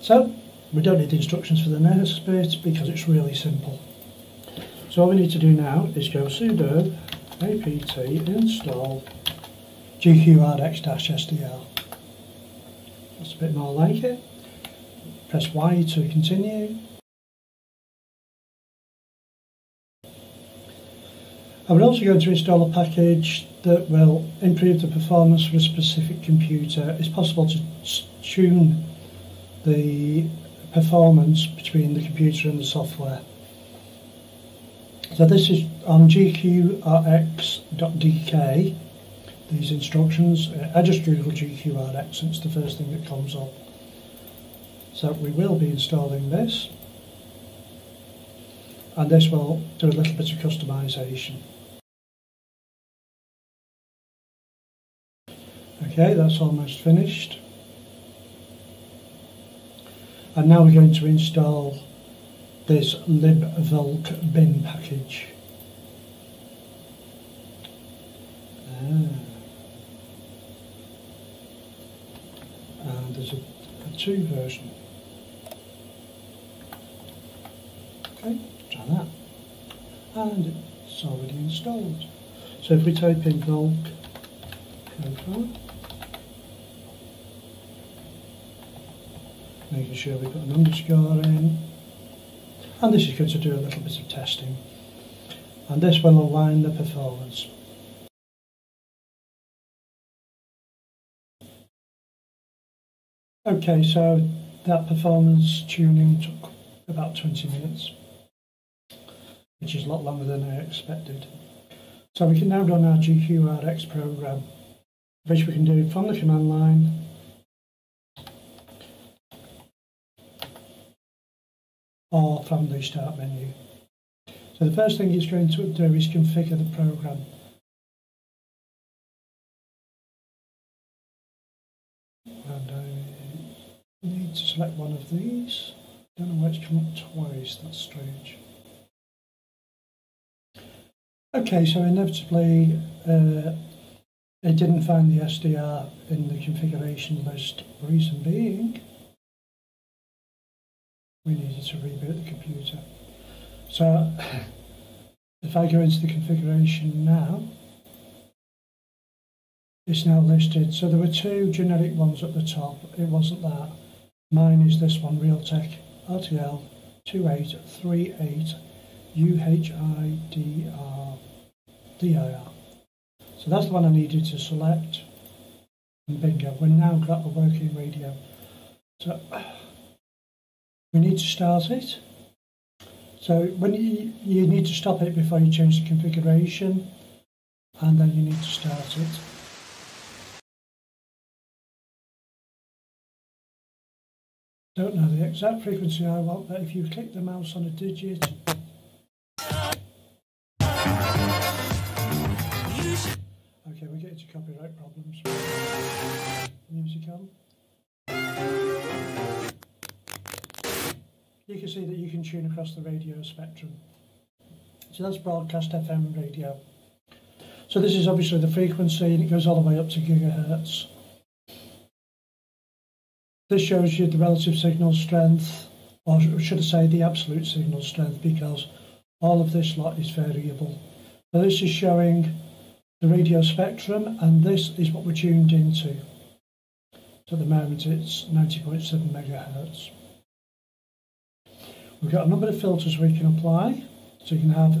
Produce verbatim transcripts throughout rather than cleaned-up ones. So we don't need the instructions for the namespace because it's really simple. So all we need to do now is go sudo apt install G Q R X S D R. That's a bit more like it. Press Y to continue. And we're also going to install a package that will improve the performance for a specific computer. It's possible to tune the performance between the computer and the software. So this is on G Q R X dot D K, these instructions. I just Google G Q R X since it's the first thing that comes up. So we will be installing this, and this will do a little bit of customization. Okay, that's almost finished. And now we're going to install this libvolk bin package. Ah. And there's a, a two version. Okay, try that. And it's already installed. So if we type in volk confirm, making sure we've got an underscore in. And this is going to do a little bit of testing. And this will align the performance. Okay, so that performance tuning took about twenty minutes, which is a lot longer than I expected. So we can now run our G Q R X program, which we can do from the command line. Or from the start menu. So the first thing it's going to do is configure the program. And I need to select one of these. I don't know why it's come up twice, that's strange. Okay, so inevitably uh, it didn't find the S D R in the configuration list, reason being we needed to reboot the computer. So if I go into the configuration now, it's now listed. So there were two generic ones at the top. It wasn't that. Mine is this one, Realtek R T L two eight three eight U H I D R. So that's the one I needed to select. And bingo, we've now got a working radio. So we need to start it. So when you, you need to stop it before you change the configuration, and then you need to start it. Don't know the exact frequency I want, but if you click the mouse on a digit, okay, we're getting to copyright problems. Music on. You can see that you can tune across the radio spectrum. So that's broadcast F M radio. So this is obviously the frequency, and it goes all the way up to gigahertz. This shows you the relative signal strength, or should I say the absolute signal strength, because all of this lot is variable. So this is showing the radio spectrum, and this is what we're tuned into. So at the moment it's ninety point seven megahertz. We've got a number of filters we can apply, so you can have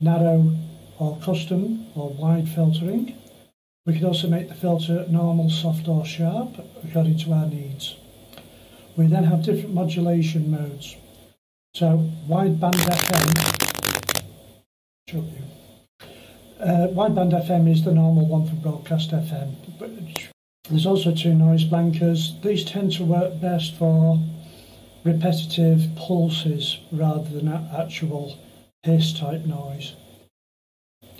narrow or custom or wide filtering. We can also make the filter normal, soft or sharp according to our needs. We then have different modulation modes. So wideband F M, uh, wideband F M is the normal one for broadcast F M. But there's also two noise blankers. These tend to work best for repetitive pulses rather than actual hiss type noise.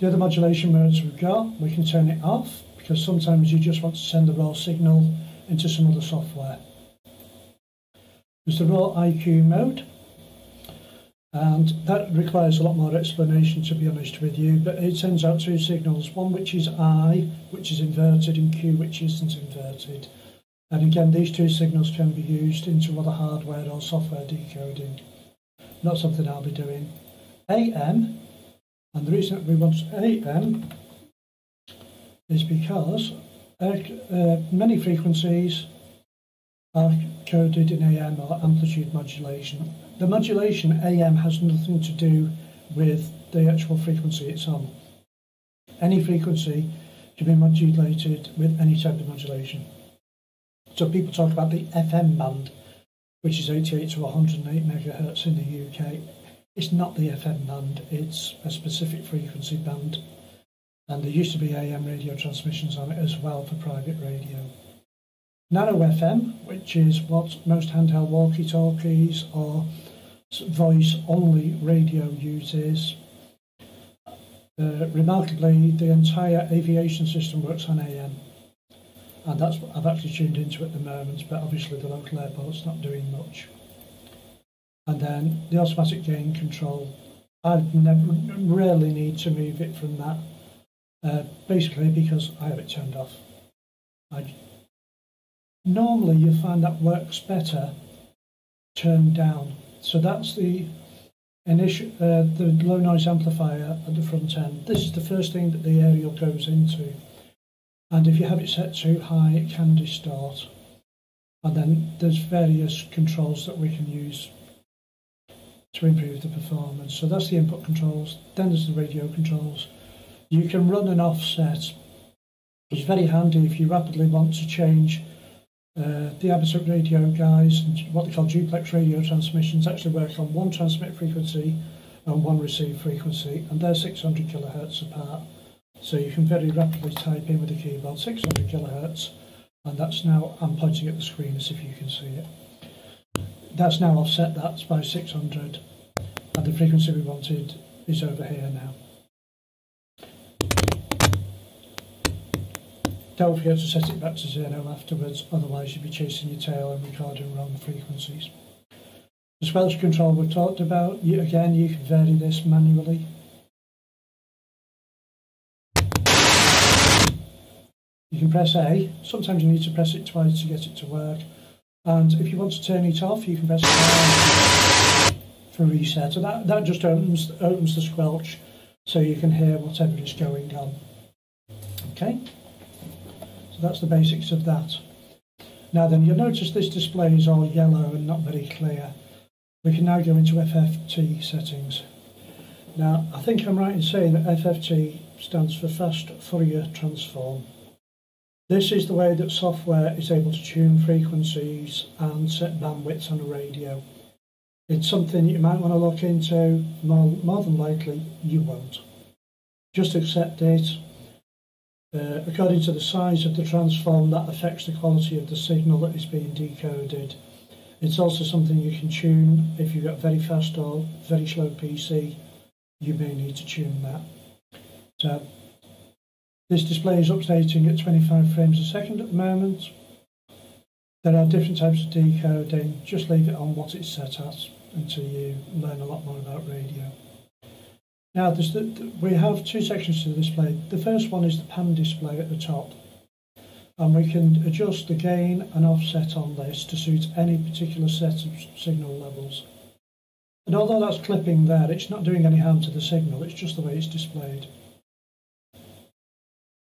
The other modulation modes we've got, we can turn it off because sometimes you just want to send the raw signal into some other software. There's the raw I Q mode, and that requires a lot more explanation, to be honest with you, but it sends out two signals, one which is I, which is inverted, and Q, which isn't inverted. And again, these two signals can be used into other hardware or software decoding. Not something I'll be doing. A M, and the reason we want A M is because uh, many frequencies are coded in A M, or amplitude modulation. The modulation A M has nothing to do with the actual frequency it's on. Any frequency can be modulated with any type of modulation. So people talk about the F M band, which is eighty-eight to one hundred and eight megahertz in the U K. It's not the F M band, it's a specific frequency band. And there used to be A M radio transmissions on it as well for private radio. Nano F M, which is what most handheld walkie-talkies or voice-only radio uses. Uh, remarkably, the entire aviation system works on A M, and that's what I've actually tuned into at the moment, but obviously the local airport's not doing much. And then the automatic gain control, I never rarely need to move it from that, uh, basically because I have it turned off. I, normally you find that works better turned down. So that's the initial, uh, the low noise amplifier at the front end. This is the first thing that the aerial goes into, and if you have it set too high it can distort. And then there's various controls that we can use to improve the performance. So that's the input controls, then there's the radio controls. You can run an offset. It's very handy if you rapidly want to change Uh, the Abitec radio guys, what they call duplex radio transmissions, actually work on one transmit frequency and one receive frequency, and they're six hundred kilohertz apart. So you can very rapidly type in with the keyboard six hundred kilohertz, and that's now, I'm pointing at the screen as if you can see it. That's now offset that by six hundred, and the frequency we wanted is over here now. Don't forget to set it back to zero afterwards, otherwise you'll be chasing your tail and recording wrong frequencies. The squelch control we talked about, you, again you can vary this manually. You can press A, sometimes you need to press it twice to get it to work, and if you want to turn it off you can press A for reset, and that, that just opens, opens the squelch so you can hear whatever is going on. Okay. That's the basics of that. Now then, you'll notice this display is all yellow and not very clear. We can now go into F F T settings. Now, I think I'm right in saying that F F T stands for Fast Fourier Transform. This is the way that software is able to tune frequencies and set bandwidths on a radio. It's something you might want to look into, more, more than likely you won't. Just accept it. Uh, according to the size of the transform, that affects the quality of the signal that is being decoded. It's also something you can tune. If you've got very fast or very slow P C, you may need to tune that. So this display is updating at twenty-five frames a second at the moment. There are different types of decoding. Just leave it on what it's set at until you learn a lot more about radio. Now, the, we have two sections to the display. The first one is the pan display at the top, and we can adjust the gain and offset on this to suit any particular set of signal levels. And although that's clipping there, it's not doing any harm to the signal, it's just the way it's displayed.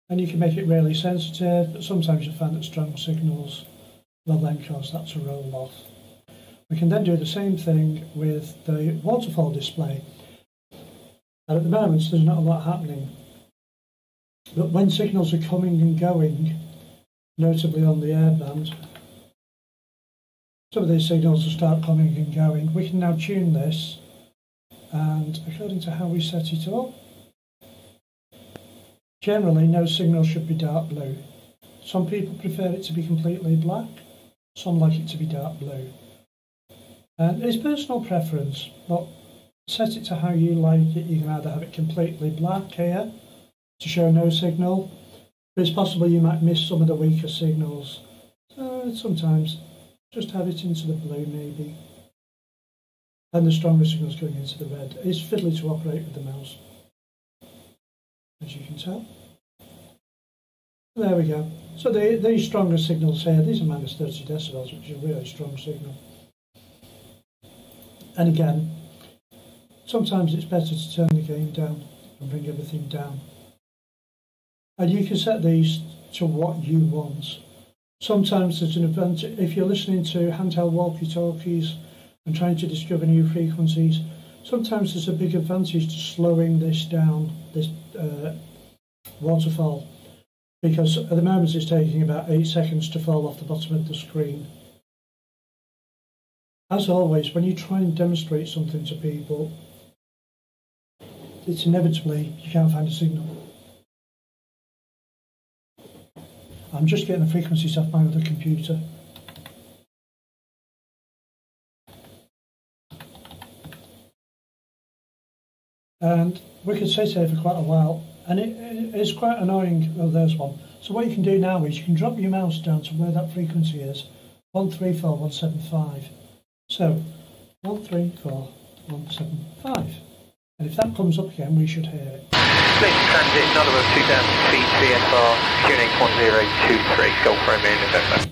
And you can make it really sensitive, but sometimes you find that strong signals will then cause that to roll off. We can then do the same thing with the waterfall display. And at the moment there's not a lot happening, but when signals are coming and going, notably on the airband, some of these signals will start coming and going. We can now tune this, and according to how we set it up, generally no signal should be dark blue. Some people prefer it to be completely black, some like it to be dark blue, and it's personal preference, but set it to how you like it. You can either have it completely black here to show no signal, but it's possible you might miss some of the weaker signals. So sometimes just have it into the blue maybe, and the stronger signals going into the red. It's fiddly to operate with the mouse, as you can tell. There we go. So the, these stronger signals here, these are minus thirty decibels, which is a really strong signal. And again, sometimes it's better to turn the gain down and bring everything down. And you can set these to what you want. Sometimes there's an advantage, if you're listening to handheld walkie-talkies and trying to discover new frequencies, sometimes there's a big advantage to slowing this down, this uh, waterfall, because at the moment it's taking about eight seconds to fall off the bottom of the screen. As always, when you try and demonstrate something to people, it's inevitably you can't find a signal. I'm just getting the frequencies off my other computer. And we could sit here for quite a while, and it, it, it's quite annoying. Oh, there's one. So what you can do now is you can drop your mouse down to where that frequency is, one three four one seven five. So, one three four one seven five. And if that comes up again, we should hear it. Station transit, November two thousand feet, V F R, Q N X one zero two three, Golf Romeo, November.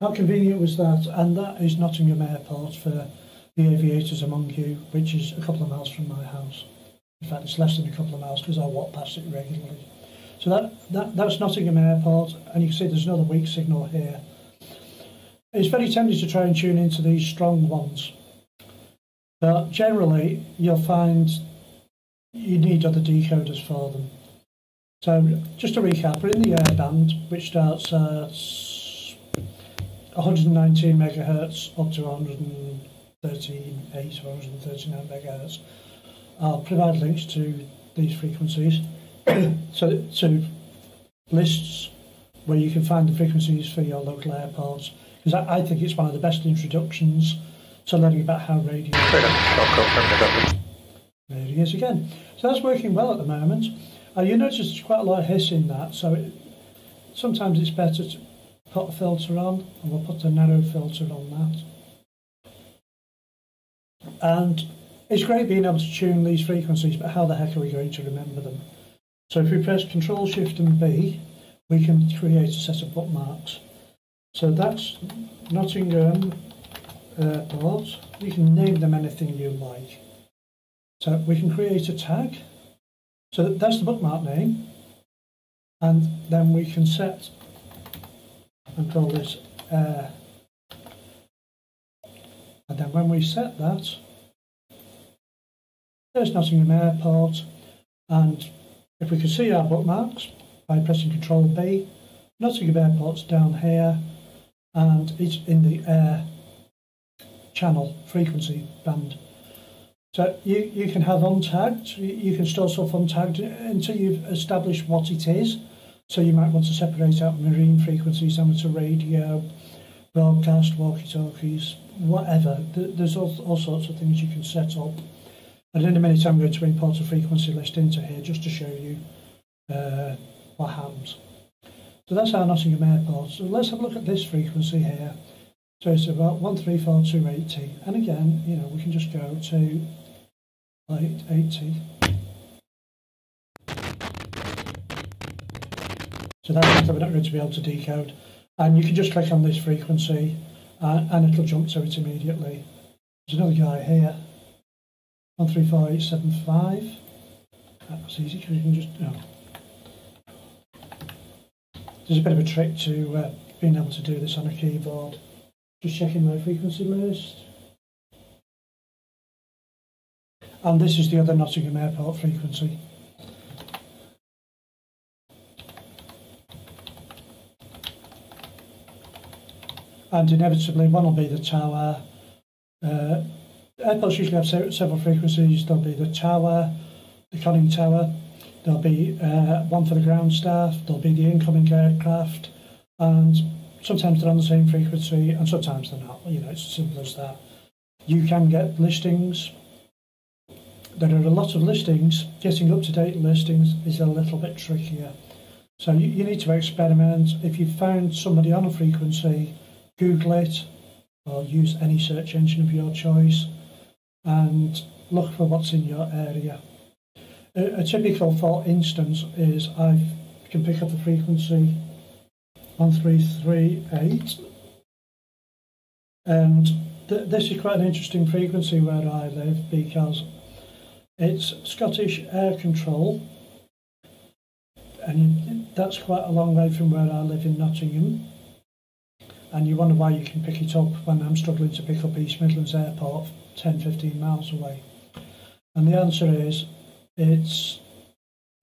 How convenient was that? And that is Nottingham Airport for the aviators among you, which is a couple of miles from my house. In fact, it's less than a couple of miles because I walk past it regularly. So that, that that's Nottingham Airport, and you can see there's another weak signal here. It's very tempting to try and tune into these strong ones, but generally you'll find you need other decoders for them. So just to recap, we're in the airband, which starts at one nineteen megahertz up to one thirty-eight or one thirty-nine megahertz. I'll provide links to these frequencies, so to lists where you can find the frequencies for your local airports. Because I think it's one of the best introductions to learning about how radio works. There he is again. So that's working well at the moment. Uh, you notice there's quite a lot of hiss in that, so it, sometimes it's better to put a filter on, and we'll put a narrow filter on that. And it's great being able to tune these frequencies, but how the heck are we going to remember them? So if we press Control Shift and B, we can create a set of bookmarks. So that's Nottingham Airport. You can name them anything you like. So we can create a tag. So that's the bookmark name. And then we can set and call this air. And then when we set that, there's Nottingham Airport. And if we can see our bookmarks by pressing Control B, Nottingham Airport's down here. And it's in the air channel frequency band. So you, you can have untagged, you can store stuff untagged until you've established what it is. So you might want to separate out marine frequencies, amateur radio, broadcast, walkie-talkies, whatever. There's all, all sorts of things you can set up. And in a minute I'm going to import a frequency list into here just to show you uh, what happens. So that's our Nottingham Airport. So let's have a look at this frequency here. So it's about one three four two eighty. And again, you know, we can just go to like eighty. So that's what we're not going to be able to decode. And you can just click on this frequency uh, and it'll jump to it immediately. There's another guy here. one three four eight seven five. That's easy because you can just... No. There's a bit of a trick to uh, being able to do this on a keyboard. Just checking my frequency list. And this is the other Nottingham Airport frequency. And inevitably one will be the tower. Uh, airports usually have several frequencies. There'll be the tower, the conning tower. There'll be uh, one for the ground staff, there'll be the incoming aircraft, and sometimes they're on the same frequency and sometimes they're not. You know, it's as simple as that. You can get listings. There are a lot of listings. Getting up-to-date listings is a little bit trickier. So you, you need to experiment. If you found somebody on a frequency, Google it or use any search engine of your choice and look for what's in your area. A typical, for instance, is I can pick up a frequency one three three eight, and th this is quite an interesting frequency where I live, because it's Scottish Air Control, and that's quite a long way from where I live in Nottingham. And you wonder why you can pick it up when I'm struggling to pick up East Midlands Airport ten fifteen miles away. And the answer is, it's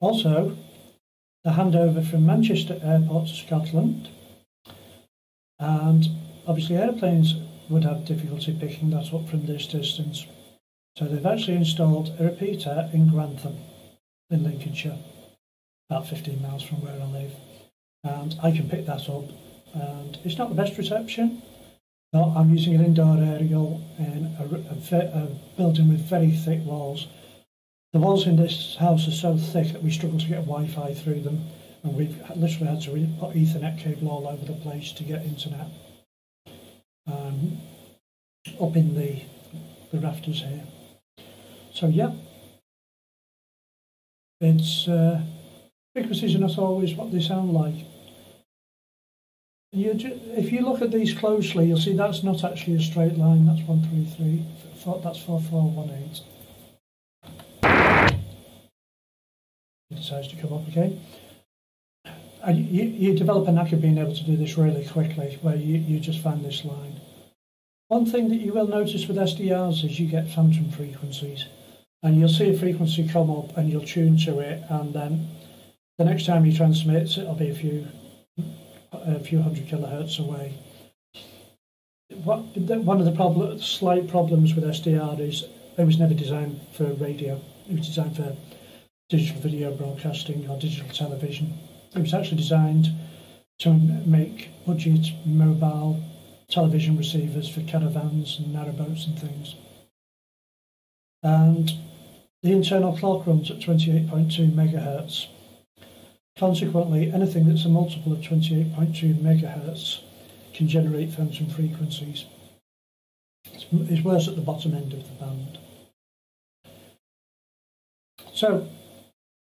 also the handover from Manchester Airport to Scotland, and obviously airplanes would have difficulty picking that up from this distance. So they've actually installed a repeater in Grantham in Lincolnshire, about fifteen miles from where I live, and I can pick that up. And it's not the best reception, but I'm using an indoor aerial in a, a, a building with very thick walls. The walls in this house are so thick that we struggle to get Wi-Fi through them, and we've literally had to put Ethernet cable all over the place to get internet. Um, up in the, the rafters here. So yeah, it's uh, frequencies are not always what they sound like. You ju if you look at these closely, you'll see that's not actually a straight line. That's one three three. That's four four one eight. It decides to come up again. And you, you develop a knack of being able to do this really quickly, where you, you just find this line. One thing that you will notice with S D Rs is you get phantom frequencies, and you'll see a frequency come up and you'll tune to it, and then the next time you transmit, it'll be a few a few hundred kilohertz away. What one of the problem, slight problems with S D R is it was never designed for radio. It was designed for digital video broadcasting or digital television. It was actually designed to make budget mobile television receivers for caravans and narrowboats and things. And the internal clock runs at twenty-eight point two megahertz. Consequently, anything that's a multiple of twenty-eight point two megahertz can generate phantom frequencies. It's, it's worse at the bottom end of the band. So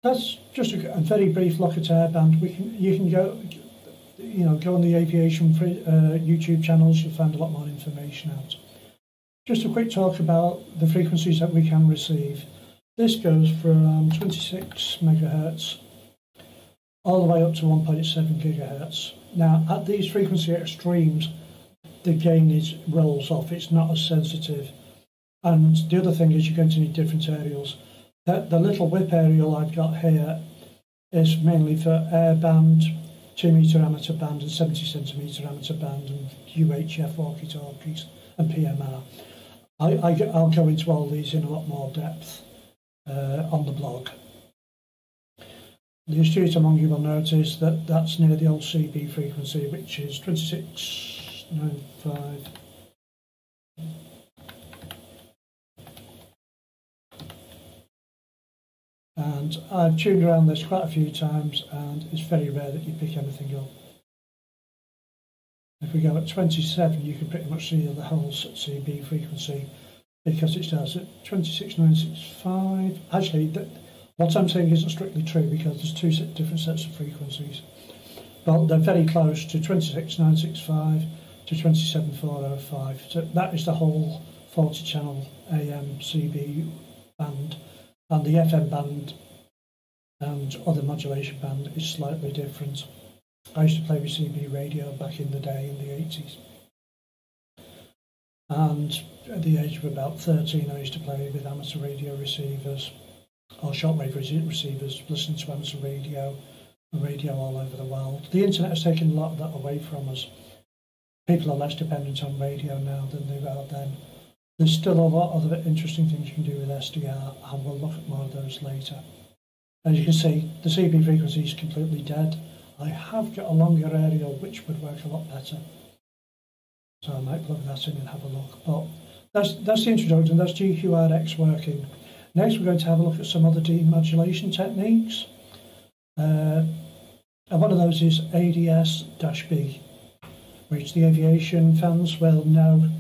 that's just a, a very brief look at airband. We can, you can go, you know, go on the aviation free, uh, YouTube channels. You'll find a lot more information out. Just a quick talk about the frequencies that we can receive. This goes from twenty-six megahertz all the way up to one point seven gigahertz. Now, at these frequency extremes, the gain is rolls off. It's not as sensitive. And the other thing is, you're going to need different aerials. The little whip aerial I've got here is mainly for airband, two meter amateur band and seventy centimeter amateur band and U H F walkie-talkies and P M R. I, I, I'll go into all these in a lot more depth uh, on the blog. The astute among you will notice that that's near the old C B frequency, which is twenty-six ninety-five. And I've tuned around this quite a few times, and it's very rare that you pick anything up. If we go at twenty-seven, you can pretty much see the whole C B frequency, because it starts at twenty-six nine sixty-five. Actually, that, what I'm saying isn't strictly true, because there's two different sets of frequencies. But they're very close to twenty-six nine sixty-five to twenty-seven four oh five. So that is the whole forty channel A M C B band. And the F M band and other modulation band is slightly different. I used to play with C B radio back in the day, in the eighties. And at the age of about thirteen, I used to play with amateur radio receivers or shortwave receivers, listening to amateur radio and radio all over the world. The internet has taken a lot of that away from us. People are less dependent on radio now than they were then. There's still a lot of interesting things you can do with S D R, and we'll look at more of those later. As you can see, the C B frequency is completely dead. I have got a longer aerial which would work a lot better, so I might plug that in and have a look. But that's, that's the introduction, that's G Q R X working. Next we're going to have a look at some other demodulation techniques. Uh, and one of those is A D S B, which the aviation fans will know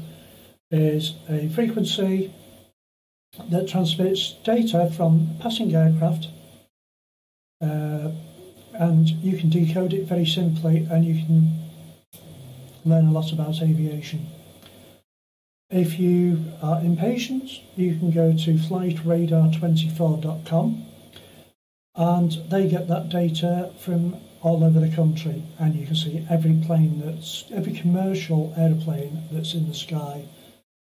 is a frequency that transmits data from passing aircraft uh, and you can decode it very simply, and you can learn a lot about aviation. If you are impatient, you can go to flight radar twenty four dot com, and they get that data from all over the country, and you can see every plane that's, every commercial aeroplane that's in the sky,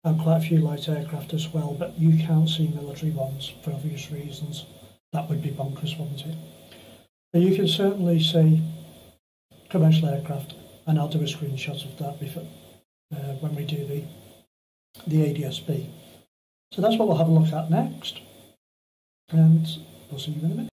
and quite a few light aircraft as well, but you can't see military ones for obvious reasons. That would be bonkers, wouldn't it? But you can certainly see commercial aircraft, and I'll do a screenshot of that before, uh, when we do the, the A D S B. So that's what we'll have a look at next, and we'll see you in a minute.